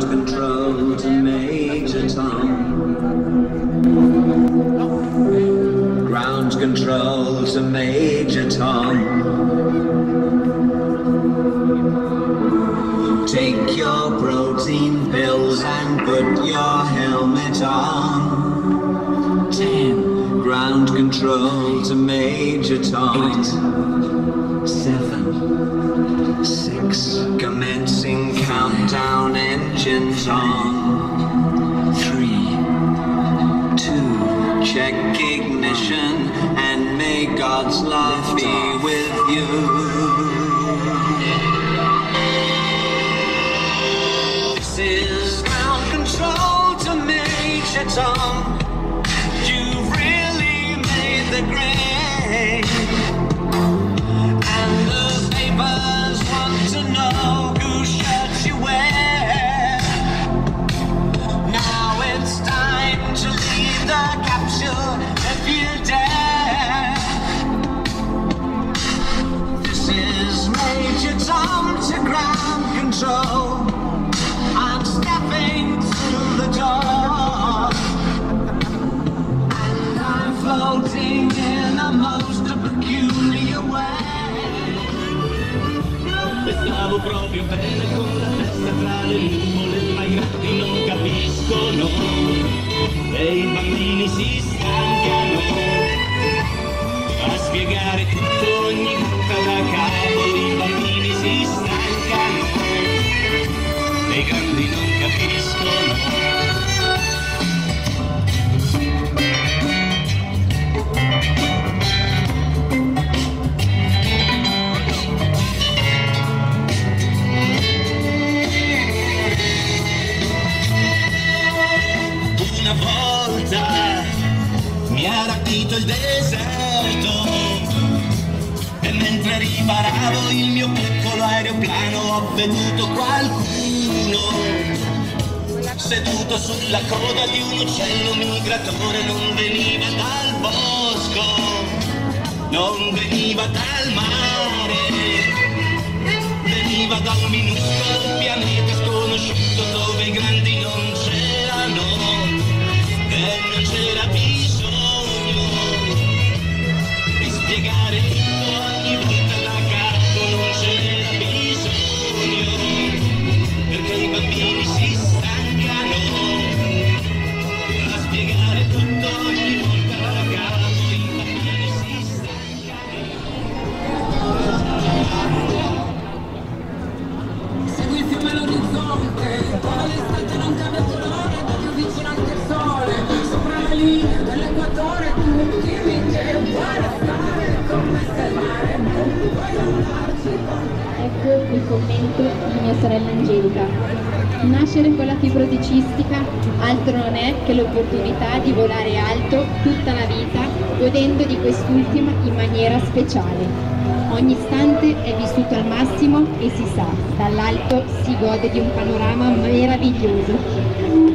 ground control to Major Tom. Ground control to Major Tom. Take your protein pills and put your helmet on. 10. Ground control to Major Tom. 7, 6, commencing countdown, engines on. 3, 2, check ignition, and may God's love be with you. This is ground control to Major Tom. You really made the grade. I'm stepping through the door, and I'm floating in a most peculiar way. Pensavo proprio bene con la testa tra le nuvole, ma i gatti non capiscono e i bambini si stancano a spiegare tutto ogni volta da capo. I bambini si stancano. I grandi non capiscono. Una volta mi ha rapito il deserto e mentre riparavo il mio piccolo aeroplano ho veduto qualcuno seduto sulla coda di un uccello migratore. Non veniva dal bosco, non veniva dal mare, veniva da un minuscolo pianeta sconosciuto dove i grandi non c'erano e non c'era bisogno di spiegare tutto ogni volta da capo. Non c'era bisogno perché i bambini si ecco il commento di mia sorella Angelica. Nascere con la fibrosi cistica altro non è che l'opportunità di volare alto tutta la vita, godendo di quest'ultima in maniera speciale. Ogni istante è vissuto al massimo e si sa, dall'alto si gode di un panorama meraviglioso.